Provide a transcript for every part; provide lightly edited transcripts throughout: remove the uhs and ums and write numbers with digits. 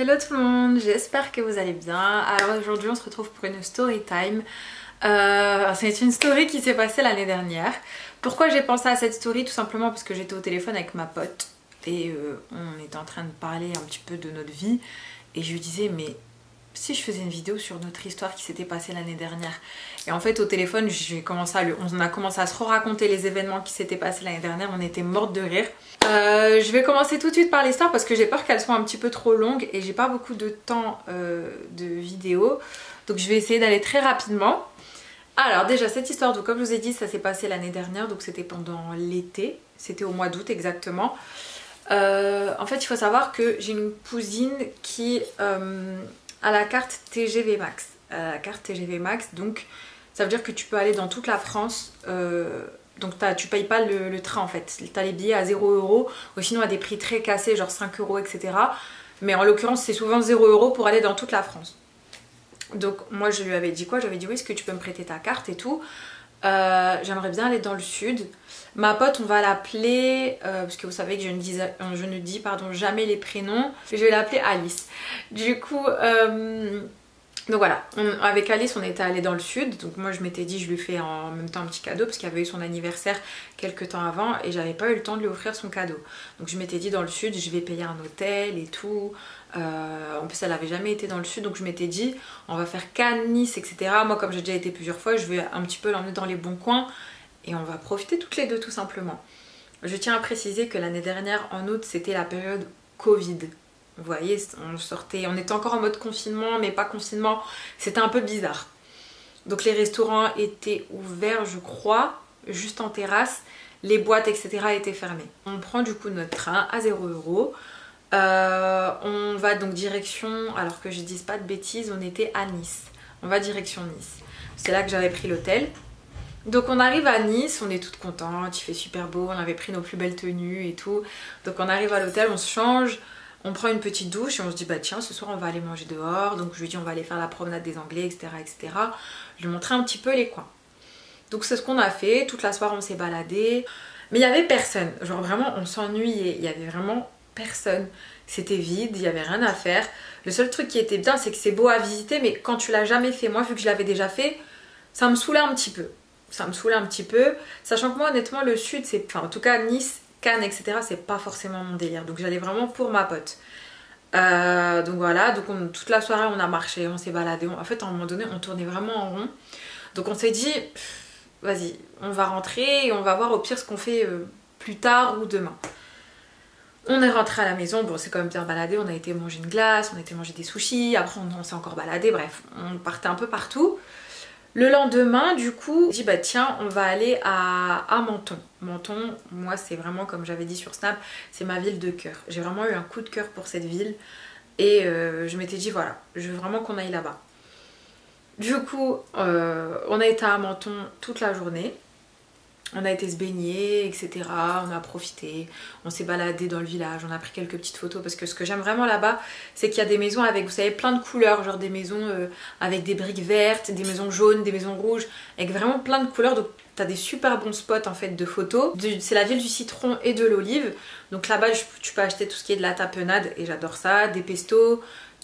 Hello tout le monde, j'espère que vous allez bien. Alors aujourd'hui on se retrouve pour une story time. C'est une story qui s'est passée l'année dernière. Pourquoi j'ai pensé à cette story? Tout simplement parce que j'étais au téléphone avec ma pote et on était en train de parler un petit peu de notre vie et je lui disais mais si je faisais une vidéo sur notre histoire qui s'était passée l'année dernière. Et en fait au téléphone on a commencé à se raconter les événements qui s'étaient passés l'année dernière, on était mortes de rire. Je vais commencer tout de suite par l'histoire parce que j'ai peur qu'elle soit un petit peu trop longue et j'ai pas beaucoup de temps de vidéo, donc je vais essayer d'aller très rapidement. Alors déjà cette histoire, donc comme je vous ai dit, ça s'est passé l'année dernière, donc c'était pendant l'été, c'était au mois d'août exactement. En fait il faut savoir que j'ai une cousine qui à la carte TGV Max. À la carte TGV Max, donc ça veut dire que tu peux aller dans toute la France, donc tu payes pas le train en fait. T'as les billets à 0 € ou sinon à des prix très cassés, genre 5 € etc. Mais en l'occurrence c'est souvent 0 € pour aller dans toute la France. Donc moi je lui avais dit quoi? J'avais dit oui, est-ce que tu peux me prêter ta carte et tout, j'aimerais bien aller dans le sud. Ma pote on va l'appeler, parce que vous savez que je ne dis jamais les prénoms, je vais l'appeler Alice. Du coup donc voilà, avec Alice on était allé dans le sud, donc moi je m'étais dit je lui fais en même temps un petit cadeau parce qu'il avait eu son anniversaire quelques temps avant et j'avais pas eu le temps de lui offrir son cadeau. Donc je m'étais dit dans le sud je vais payer un hôtel et tout, en plus elle avait jamais été dans le sud, donc je m'étais dit on va faire Cannes, Nice etc. Moi comme j'ai déjà été plusieurs fois je vais un petit peu l'emmener dans les bons coins et on va profiter toutes les deux tout simplement. Je tiens à préciser que l'année dernière en août c'était la période Covid. Vous voyez, on sortait, on était encore en mode confinement, mais pas confinement, c'était un peu bizarre. Donc les restaurants étaient ouverts, je crois, juste en terrasse, les boîtes, etc. étaient fermées. On prend du coup notre train à 0 €. On va donc direction, alors que je dise pas de bêtises, on était à Nice. On va direction Nice. C'est là que j'avais pris l'hôtel. Donc on arrive à Nice, on est toutes contentes, il fait super beau, on avait pris nos plus belles tenues et tout. Donc on arrive à l'hôtel, on se change. On prend une petite douche et on se dit bah tiens ce soir on va aller manger dehors, donc je lui dis on va aller faire la promenade des Anglais etc etc. Je lui montrais un petit peu les coins. Donc c'est ce qu'on a fait, toute la soirée on s'est baladé, mais il n'y avait personne, genre vraiment on s'ennuyait, il n'y avait vraiment personne, c'était vide, il n'y avait rien à faire. Le seul truc qui était bien c'est que c'est beau à visiter mais quand tu l'as jamais fait, moi vu que je l'avais déjà fait, ça me saoulait un petit peu, sachant que moi honnêtement le sud c'est, enfin en tout cas Nice, Cannes, etc. c'est pas forcément mon délire, donc j'allais vraiment pour ma pote. Donc voilà, donc toute la soirée on a marché, on s'est baladé, en fait à un moment donné on tournait vraiment en rond, donc on s'est dit vas-y on va rentrer et on va voir au pire ce qu'on fait plus tard ou demain. On est rentré à la maison, bon c'est quand même bien baladé, on a été manger une glace, on a été manger des sushis, après on s'est encore baladé, bref on partait un peu partout. Le lendemain du coup on dit bah tiens on va aller à Menton. Menton moi c'est vraiment comme j'avais dit sur Snap, c'est ma ville de cœur. J'ai vraiment eu un coup de cœur pour cette ville et je m'étais dit voilà je veux vraiment qu'on aille là-bas. Du coup on a été à Menton toute la journée, on a été se baigner etc, on a profité, on s'est baladé dans le village, on a pris quelques petites photos parce que ce que j'aime vraiment là-bas c'est qu'il y a des maisons avec, vous savez, plein de couleurs, genre des maisons avec des briques vertes, des maisons jaunes, des maisons rouges, avec vraiment plein de couleurs, donc t'as des super bons spots en fait de photos. C'est la ville du citron et de l'olive, donc là-bas tu peux acheter tout ce qui est de la tapenade et j'adore ça, des pestos,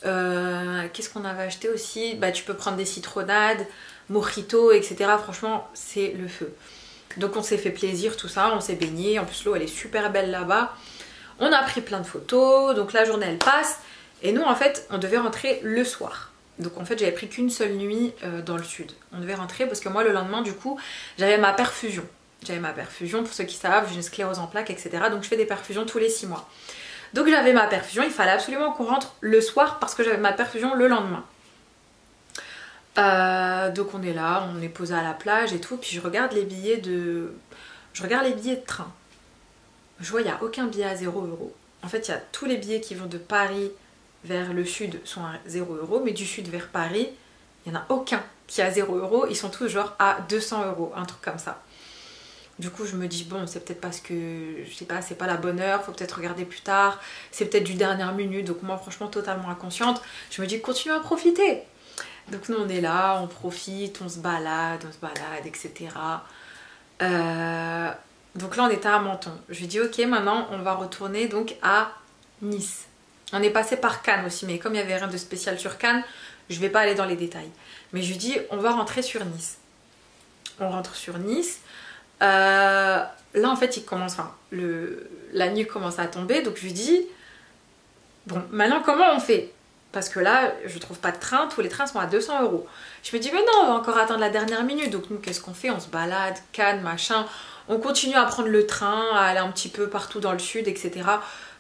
qu'est-ce qu'on avait acheté aussi, bah tu peux prendre des citronnades, mojitos etc, franchement c'est le feu. Donc on s'est fait plaisir tout ça, on s'est baigné, en plus l'eau elle est super belle là-bas. On a pris plein de photos, donc la journée elle passe et nous en fait on devait rentrer le soir. Donc en fait j'avais pris qu'une seule nuit dans le sud. On devait rentrer parce que moi le lendemain du coup j'avais ma perfusion. J'avais ma perfusion, pour ceux qui savent, j'ai une sclérose en plaques etc. Donc je fais des perfusions tous les 6 mois. Donc j'avais ma perfusion, il fallait absolument qu'on rentre le soir parce que j'avais ma perfusion le lendemain. Donc on est là, on est posé à la plage et tout, puis je regarde les billets de train. Je vois il n'y a aucun billet à 0 €. En fait il y a tous les billets qui vont de Paris vers le sud sont à 0 €, mais du sud vers Paris, il n'y en a aucun qui est à 0 €, ils sont tous genre à 200 €, un truc comme ça. Du coup je me dis bon c'est peut-être parce que je sais pas, c'est pas la bonne heure, faut peut-être regarder plus tard, c'est peut-être du dernière minute, donc moi franchement totalement inconsciente, je me dis continue à profiter. Donc nous on est là, on profite, on se balade, etc. Donc là on était à Menton. Je lui dis ok maintenant on va retourner donc à Nice. On est passé par Cannes aussi, mais comme il n'y avait rien de spécial sur Cannes, je ne vais pas aller dans les détails. Mais je lui dis, on va rentrer sur Nice. On rentre sur Nice. Là, en fait, la nuit commence à tomber. Donc, je lui dis, bon, maintenant, comment on fait? Parce que là, je trouve pas de train. Tous les trains sont à 200 €. Je me dis, mais non, on va encore attendre la dernière minute. Donc, nous, qu'est-ce qu'on fait? On se balade, Cannes, machin. On continue à prendre le train, à aller un petit peu partout dans le sud, etc.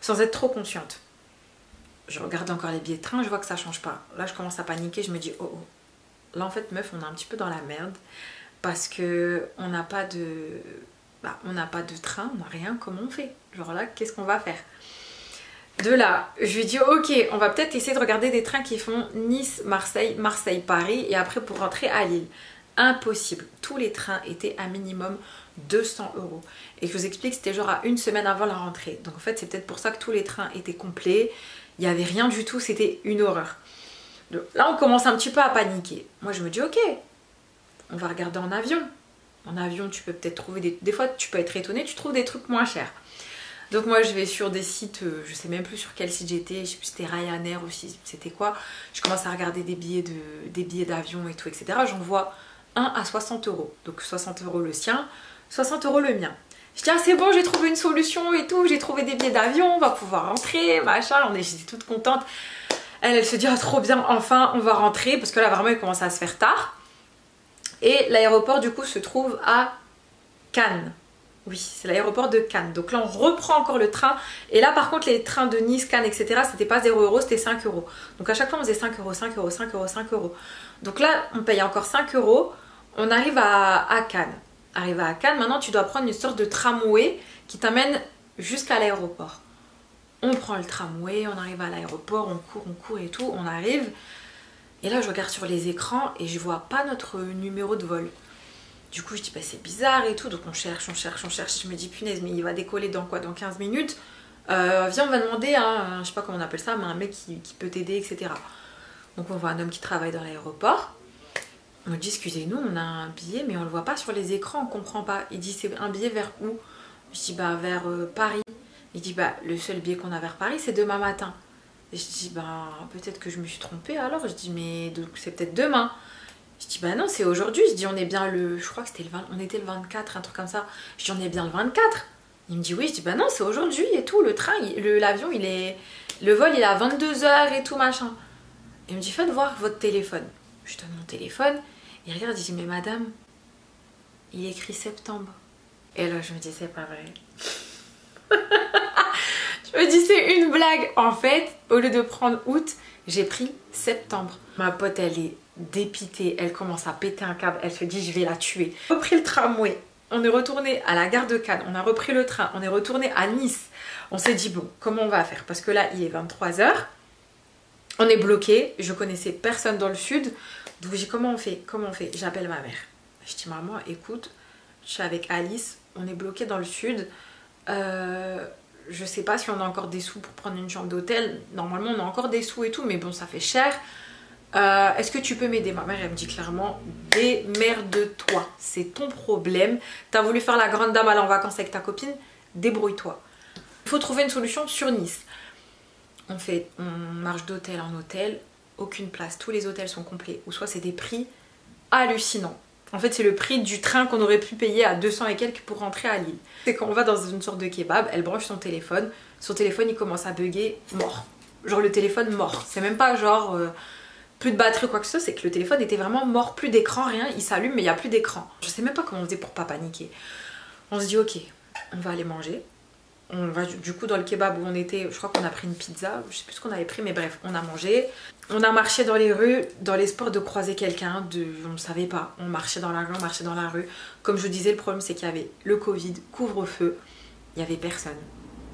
Sans être trop consciente. Je regarde encore les billets de train, je vois que ça change pas. Là, je commence à paniquer, je me dis oh oh. Là, en fait, meuf, on est un petit peu dans la merde parce que on n'a pas de train, on n'a rien, comment on fait? Genre là, qu'est-ce qu'on va faire? De là, je lui dis OK, on va peut-être essayer de regarder des trains qui font Nice, Marseille, Marseille, Paris et après pour rentrer à Lille. Impossible. Tous les trains étaient à minimum 200 €. Et je vous explique, c'était genre à une semaine avant la rentrée. Donc en fait, c'est peut-être pour ça que tous les trains étaient complets. Il n'y avait rien du tout, c'était une horreur. Donc, là, on commence un petit peu à paniquer. Moi, je me dis, ok, on va regarder en avion. En avion, tu peux peut-être trouver des fois, tu peux être étonné, tu trouves des trucs moins chers. Donc moi, je vais sur des sites, je sais même plus sur quel site j'étais, je sais plus, c'était Ryanair aussi, c'était quoi. Je commence à regarder des billets d'avion et tout, etc. J'en vois un à 60 €. Donc 60 € le sien, 60 € le mien. Je dis, ah, c'est bon, j'ai trouvé une solution et tout, j'ai trouvé des billets d'avion, on va pouvoir rentrer, machin. J'étais toute contente. Elle se dit, ah, trop bien, enfin, on va rentrer, parce que là, vraiment, il commence à se faire tard. Et l'aéroport, du coup, se trouve à Cannes. Oui, c'est l'aéroport de Cannes. Donc là, on reprend encore le train. Et là, par contre, les trains de Nice, Cannes, etc., c'était pas 0 €, c'était 5 €. Donc à chaque fois, on faisait 5 €, 5 €, 5 €, 5 €. Donc là, on paye encore 5 €. On arrive à Cannes. Arrivé à Cannes, maintenant tu dois prendre une sorte de tramway qui t'amène jusqu'à l'aéroport. On prend le tramway, on arrive à l'aéroport, on court et tout, on arrive. Et là je regarde sur les écrans et je vois pas notre numéro de vol. Du coup je dis bah c'est bizarre et tout, donc on cherche, on cherche, on cherche. Je me dis punaise mais il va décoller dans quoi? Dans 15 minutes. Viens on va demander à un, je sais pas comment on appelle ça, mais un mec qui peut t'aider, etc. Donc on voit un homme qui travaille dans l'aéroport. On me dit, excusez-nous, on a un billet, mais on le voit pas sur les écrans, on comprend pas. Il dit, c'est un billet vers où? Je dis, bah, vers Paris. Il dit, bah, le seul billet qu'on a vers Paris, c'est demain matin. Et je dis, bah, peut-être que je me suis trompée alors. Je dis, mais donc c'est peut-être demain. Je dis, bah, non, c'est aujourd'hui. Je dis, on est bien le. Je crois que c'était le 20. On était le 24, un truc comme ça. Je dis, on est bien le 24. Il me dit, oui. Je dis, bah, non, c'est aujourd'hui et tout. Le train, l'avion, il est. Le vol, il est à 22 h et tout, machin. Il me dit, faites voir votre téléphone. Je donne mon téléphone. Il regarde, il dit, mais madame, il écrit septembre. Et là, je me dis, c'est pas vrai. Je me dis, c'est une blague. En fait, au lieu de prendre août, j'ai pris septembre. Ma pote, elle est dépitée. Elle commence à péter un câble. Elle se dit, je vais la tuer. On a repris le tramway. On est retourné à la gare de Cannes. On a repris le train. On est retourné à Nice. On s'est dit, bon, comment on va faire? Parce que là, il est 23 h. On est bloqué. Je connaissais personne dans le sud. Donc j'ai dit comment on fait? Comment on fait? J'appelle ma mère. Je dis maman écoute, je suis avec Alice, on est bloqué dans le sud. Je sais pas si on a encore des sous pour prendre une chambre d'hôtel. Normalement on a encore des sous et tout, mais bon ça fait cher. Est-ce que tu peux m'aider? Ma mère elle me dit clairement démerde-toi, c'est ton problème. T'as voulu faire la grande dame aller en vacances avec ta copine, débrouille-toi. Il faut trouver une solution sur Nice. On marche d'hôtel en hôtel. Aucune place, tous les hôtels sont complets ou soit c'est des prix hallucinants. En fait c'est le prix du train qu'on aurait pu payer à 200 et quelques pour rentrer à Lille. C'est quand on va dans une sorte de kebab, elle branche son téléphone il commence à bugger, mort. Genre le téléphone mort, c'est même pas genre plus de batterie ou quoi que ce soit, c'est que le téléphone était vraiment mort, plus d'écran, rien, il s'allume mais il n'y a plus d'écran. Je sais même pas comment on faisait pour pas paniquer. On se dit ok, on va aller manger. On va du coup dans le kebab où on était, je crois qu'on a pris une pizza, je sais plus ce qu'on avait pris mais bref, on a mangé. On a marché dans les rues dans l'espoir de croiser quelqu'un, on ne savait pas, on marchait dans la rue, on marchait dans la rue. Comme je vous disais, le problème c'est qu'il y avait le Covid, couvre-feu, il n'y avait personne.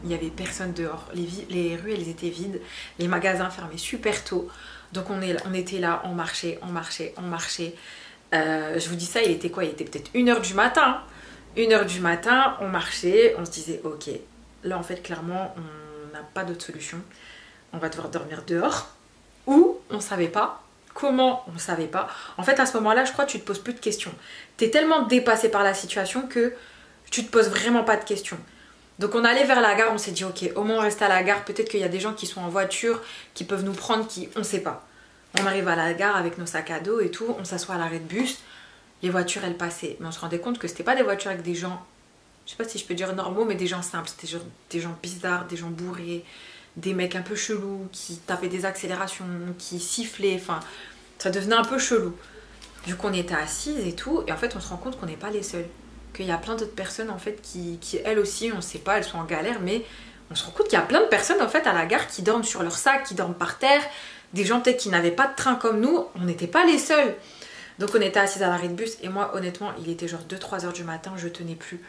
Il n'y avait personne dehors, les rues elles étaient vides, les magasins fermés super tôt. Donc on était là, on marchait, on marchait, on marchait. Je vous dis ça, il était quoi? Il était peut-être 1 h du matin. 1 h du matin, on marchait, on se disait ok. Là en fait clairement on n'a pas d'autre solution, on va devoir dormir dehors ou on savait pas, comment on savait pas. En fait à ce moment là je crois que tu te poses plus de questions, t'es tellement dépassé par la situation que tu te poses vraiment pas de questions. Donc on allait vers la gare, on s'est dit ok, au moins on reste à la gare, peut-être qu'il y a des gens qui sont en voiture, qui peuvent nous prendre, qui on sait pas. On arrive à la gare avec nos sacs à dos et tout, on s'assoit à l'arrêt de bus, les voitures elles passaient. Mais on se rendait compte que c'était pas des voitures avec des gens, je sais pas si je peux dire normaux, mais des gens simples, c'était des gens bizarres, des gens bourrés, des mecs un peu chelous, qui tapaient des accélérations, qui sifflaient, enfin ça devenait un peu chelou. Du coup on était assises et tout, et en fait on se rend compte qu'on n'est pas les seuls. Qu'il y a plein d'autres personnes en fait qui elles aussi, on sait pas, elles sont en galère, mais on se rend compte qu'il y a plein de personnes en fait à la gare qui dorment sur leur sac, qui dorment par terre, des gens peut-être qui n'avaient pas de train comme nous, on n'était pas les seuls. Donc on était assises à l'arrêt de bus et moi honnêtement il était genre 2-3 heures du matin, je tenais plus,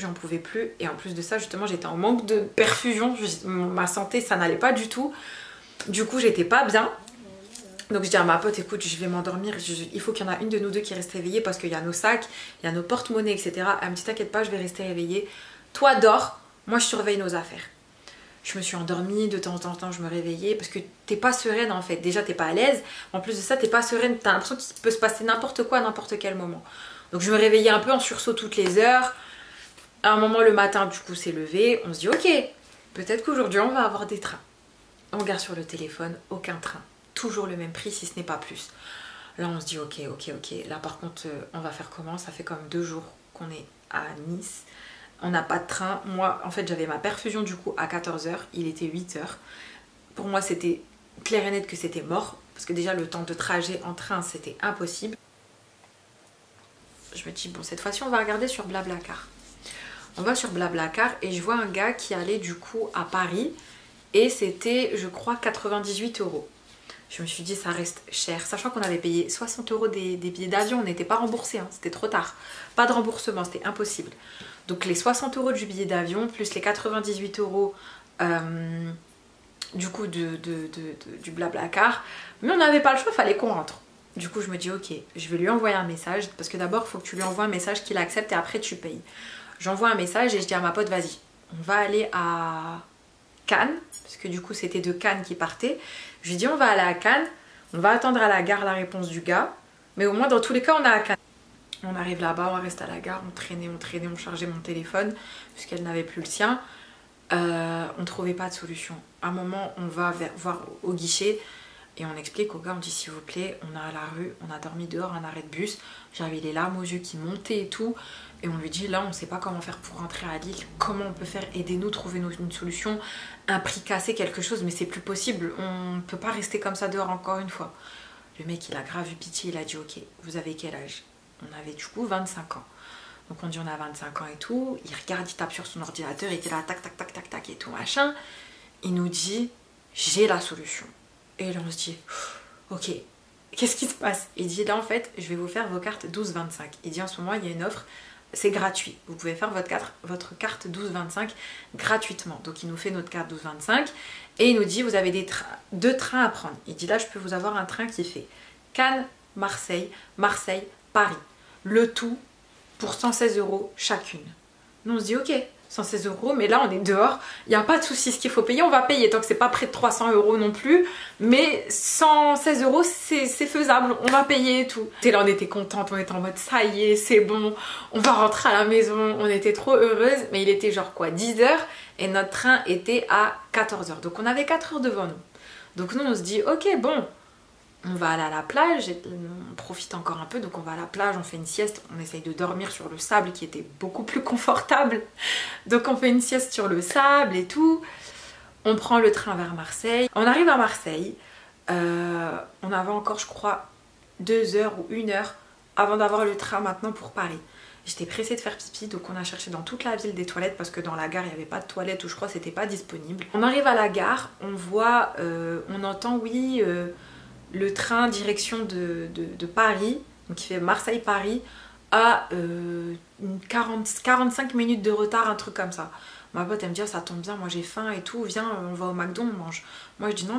j'en pouvais plus, et en plus de ça justement j'étais en manque de perfusion, ma santé ça n'allait pas du tout, du coup j'étais pas bien. Donc je dis à ma pote, écoute, je vais m'endormir, il faut qu'il y en a une de nous deux qui reste réveillée parce qu'il y a nos sacs, il y a nos porte-monnaies, etc. Elle me dit, t'inquiète pas, je vais rester réveillée. Toi, dors, moi, je surveille nos affaires. Je me suis endormie, de temps en temps, je me réveillais parce que t'es pas sereine en fait. Déjà, t'es pas à l'aise. En plus de ça, t'es pas sereine, t'as l'impression qu'il peut se passer n'importe quoi à n'importe quel moment. Donc je me réveillais un peu en sursaut toutes les heures. À un moment, le matin, du coup, s'est levé. On se dit, ok, peut-être qu'aujourd'hui, on va avoir des trains. On regarde sur le téléphone, aucun train. Toujours le même prix si ce n'est pas plus. Là on se dit ok, là par contre on va faire comment, ça fait comme 2 jours qu'on est à Nice, on n'a pas de train. Moi en fait j'avais ma perfusion du coup à 14h, il était 8h, pour moi c'était clair et net que c'était mort parce que déjà le temps de trajet en train c'était impossible. Je me dis bon, cette fois-ci on va regarder sur Blablacar. On va sur Blablacar et je vois un gars qui allait du coup à Paris et c'était je crois 98 €. Je me suis dit ça reste cher, sachant qu'on avait payé 60 € des billets d'avion, on n'était pas remboursé, hein, c'était trop tard. Pas de remboursement, c'était impossible. Donc les 60 € du billet d'avion plus les 98 € du coup du Blablacar. Mais on n'avait pas le choix, il fallait qu'on rentre. Du coup je me dis ok, je vais lui envoyer un message, parce que d'abord il faut que tu lui envoies un message qu'il accepte et après tu payes. J'envoie un message et je dis à ma pote vas-y, on va aller à Cannes, parce que du coup c'était de Cannes qui partait. Je lui dis on va aller à Cannes, on va attendre à la gare la réponse du gars, mais au moins dans tous les cas on est à Cannes. On arrive là-bas, on reste à la gare, on traînait, on chargeait mon téléphone puisqu'elle n'avait plus le sien. On trouvait pas de solution. À un moment on va voir au guichet et on explique au gars, on dit s'il vous plaît on est à la rue, on a dormi dehors, un arrêt de bus, j'avais les larmes aux yeux qui montaient et tout, et on lui dit là on sait pas comment faire pour rentrer à Lille, comment on peut faire, aidez-nous, trouvez-nous une solution, un prix cassé, quelque chose, mais c'est plus possible, on peut pas rester comme ça dehors encore une fois. Le mec il a grave eu pitié, il a dit ok vous avez quel âge? On avait du coup 25 ans, donc on dit on a 25 ans et tout, il regarde, il tape sur son ordinateur, il était là tac tac tac tac tac et tout machin, il nous dit j'ai la solution. Et là on se dit ok, qu'est-ce qui se passe? Il dit là en fait je vais vous faire vos cartes 12-25. Il dit en ce moment il y a une offre, c'est gratuit, vous pouvez faire votre carte 12-25 gratuitement. Donc il nous fait notre carte 12-25 et il nous dit vous avez 2 trains à prendre. Il dit là je peux vous avoir un train qui fait Cannes, Marseille, Marseille, Paris, le tout pour 116 € chacune. Nous on se dit ok, 116 €, mais là on est dehors, il n'y a pas de souci, ce qu'il faut payer on va payer, tant que c'est pas près de 300 € non plus, mais 116 € c'est faisable, on va payer et tout. Et là on était contente, on était en mode ça y est c'est bon, on va rentrer à la maison, on était trop heureuse, mais il était genre quoi 10h et notre train était à 14h, donc on avait 4 heures devant nous. Donc nous on se dit ok bon, on va aller à la plage, on profite encore un peu, donc on va à la plage, on fait une sieste, on essaye de dormir sur le sable qui était beaucoup plus confortable. Donc on fait une sieste sur le sable et tout. On prend le train vers Marseille. On arrive à Marseille, on avait encore je crois 2 heures ou 1 heure avant d'avoir le train maintenant pour Paris. J'étais pressée de faire pipi, donc on a cherché dans toute la ville des toilettes parce que dans la gare il n'y avait pas de toilettes, ou je crois c'était pas disponible. On arrive à la gare, on voit, on entend oui... le train direction de Paris, donc il fait Marseille-Paris, à 45 minutes de retard, un truc comme ça. Ma pote elle me dit oh, ça tombe bien, moi j'ai faim et tout, viens on va au McDo, on mange. Moi je dis non,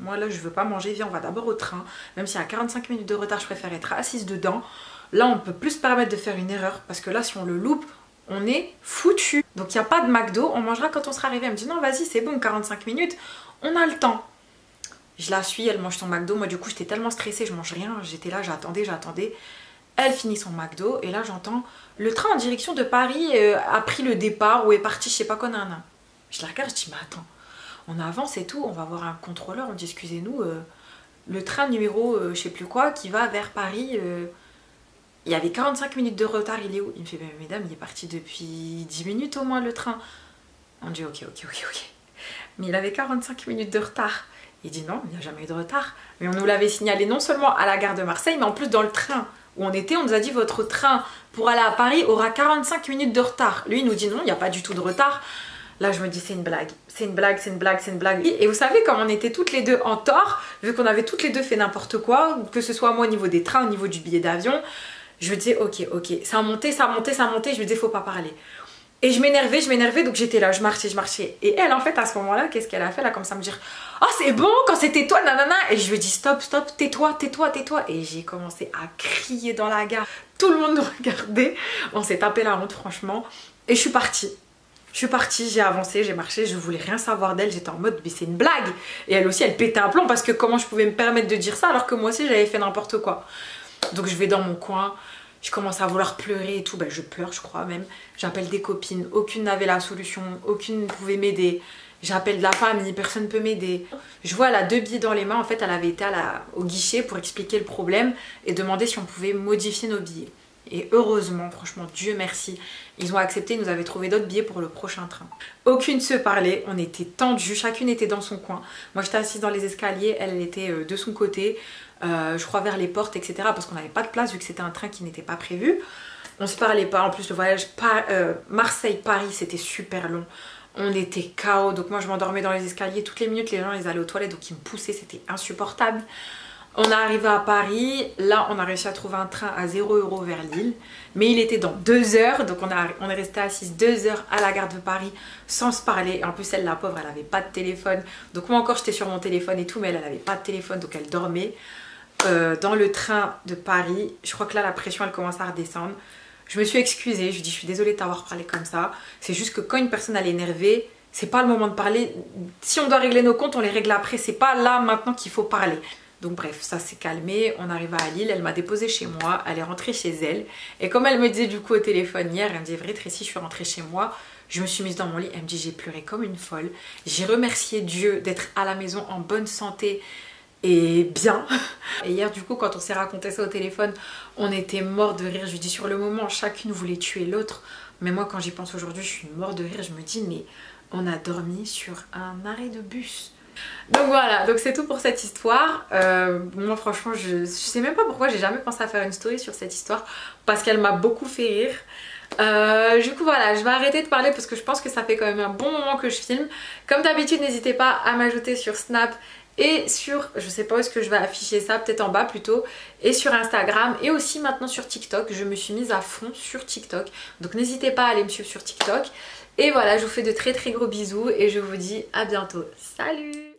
moi là je veux pas manger, viens on va d'abord au train, même si à 45 minutes de retard je préfère être assise dedans. Là on peut plus se permettre de faire une erreur, parce que là si on le loupe, on est foutu. Donc il n'y a pas de McDo, on mangera quand on sera arrivé. Elle me dit non vas-y c'est bon, 45 minutes, on a le temps. Je la suis, elle mange son McDo, moi du coup j'étais tellement stressée, je mange rien, j'étais là, j'attendais. Elle finit son McDo et là j'entends le train en direction de Paris a pris le départ ou est parti je sais pas quoi nana. Je la regarde, je dis mais attends, on avance et tout, on va voir un contrôleur, on dit excusez-nous, le train numéro je sais plus quoi qui va vers Paris, il y avait 45 minutes de retard, il est où? Il me fait bah, mesdames il est parti depuis 10 minutes au moins le train. On dit ok. Mais il avait 45 minutes de retard. Il dit non, il n'y a jamais eu de retard. Mais on nous l'avait signalé non seulement à la gare de Marseille, mais en plus dans le train où on était, on nous a dit votre train pour aller à Paris aura 45 minutes de retard. Lui, il nous dit non, il n'y a pas du tout de retard. Là, je me dis c'est une blague, c'est une blague. Et vous savez, comme on était toutes les deux en tort, vu qu'on avait toutes les deux fait n'importe quoi, que ce soit moi au niveau des trains, au niveau du billet d'avion, je disais ok, ça montait. Je me disais faut pas parler. Et je m'énervais, donc j'étais là, je marchais. Et elle, en fait, à ce moment-là, qu'est-ce qu'elle a fait? Elle a commencé à me dire « Ah, c'est bon, quand c'était toi, nanana !» Et je lui ai dit « Stop, tais-toi !» Et j'ai commencé à crier dans la gare. Tout le monde nous regardait. On s'est tapé la honte, franchement. Et je suis partie. J'ai avancé, j'ai marché, je voulais rien savoir d'elle. J'étais en mode « Mais c'est une blague !» Et elle aussi, elle pétait un plomb parce que comment je pouvais me permettre de dire ça alors que moi aussi, j'avais fait n'importe quoi. Donc je vais dans mon coin. Je commence à vouloir pleurer et tout, ben, je pleure je crois même. J'appelle des copines, aucune n'avait la solution, aucune ne pouvait m'aider. J'appelle de la famille, personne ne peut m'aider. Je vois elle a 2 billets dans les mains, en fait elle avait été au guichet pour expliquer le problème et demander si on pouvait modifier nos billets. Et heureusement, franchement, Dieu merci, ils ont accepté, ils nous avaient trouvé d'autres billets pour le prochain train. Aucune se parlait, on était tendues, chacune était dans son coin. Moi j'étais assise dans les escaliers, elle était de son côté, je crois vers les portes, etc. Parce qu'on n'avait pas de place vu que c'était un train qui n'était pas prévu. On se parlait pas, en plus le voyage Marseille-Paris c'était super long. On était KO, donc moi je m'endormais dans les escaliers, toutes les minutes les gens ils allaient aux toilettes donc ils me poussaient, c'était insupportable. On est arrivé à Paris, là on a réussi à trouver un train à 0 € vers Lille, mais il était dans 2 heures, donc on est resté assises 2 heures à la gare de Paris sans se parler. En plus elle, la pauvre, elle n'avait pas de téléphone, donc moi encore j'étais sur mon téléphone et tout, mais elle n'avait pas de téléphone, donc elle dormait dans le train de Paris. Je crois que là la pression elle commence à redescendre. Je me suis excusée, je lui ai dit je suis désolée de t'avoir parlé comme ça, c'est juste que quand une personne elle est énervée, c'est pas le moment de parler, si on doit régler nos comptes on les règle après, c'est pas là maintenant qu'il faut parler. Donc bref, ça s'est calmé, on arrive à Lille, elle m'a déposée chez moi, elle est rentrée chez elle. Et comme elle me disait du coup au téléphone hier, elle me disait « Vrai Tracy, je suis rentrée chez moi, je me suis mise dans mon lit », elle me dit « J'ai pleuré comme une folle, j'ai remercié Dieu d'être à la maison en bonne santé et bien ». Et hier du coup quand on s'est raconté ça au téléphone, on était mort de rire, je lui dis sur le moment chacune voulait tuer l'autre. Mais moi quand j'y pense aujourd'hui, je suis mort de rire, je me dis « Mais on a dormi sur un arrêt de bus ». Donc voilà, donc c'est tout pour cette histoire. Moi franchement je sais même pas pourquoi j'ai jamais pensé à faire une story sur cette histoire parce qu'elle m'a beaucoup fait rire. Du coup voilà, je vais arrêter de parler parce que je pense que ça fait quand même un bon moment que je filme. Comme d'habitude n'hésitez pas à m'ajouter sur Snap et sur, je sais pas où est-ce que je vais afficher ça, peut-être en bas plutôt, et sur Instagram et aussi maintenant sur TikTok. Je me suis mise à fond sur TikTok, donc n'hésitez pas à aller me suivre sur TikTok. Et voilà, je vous fais de très gros bisous et je vous dis à bientôt. Salut!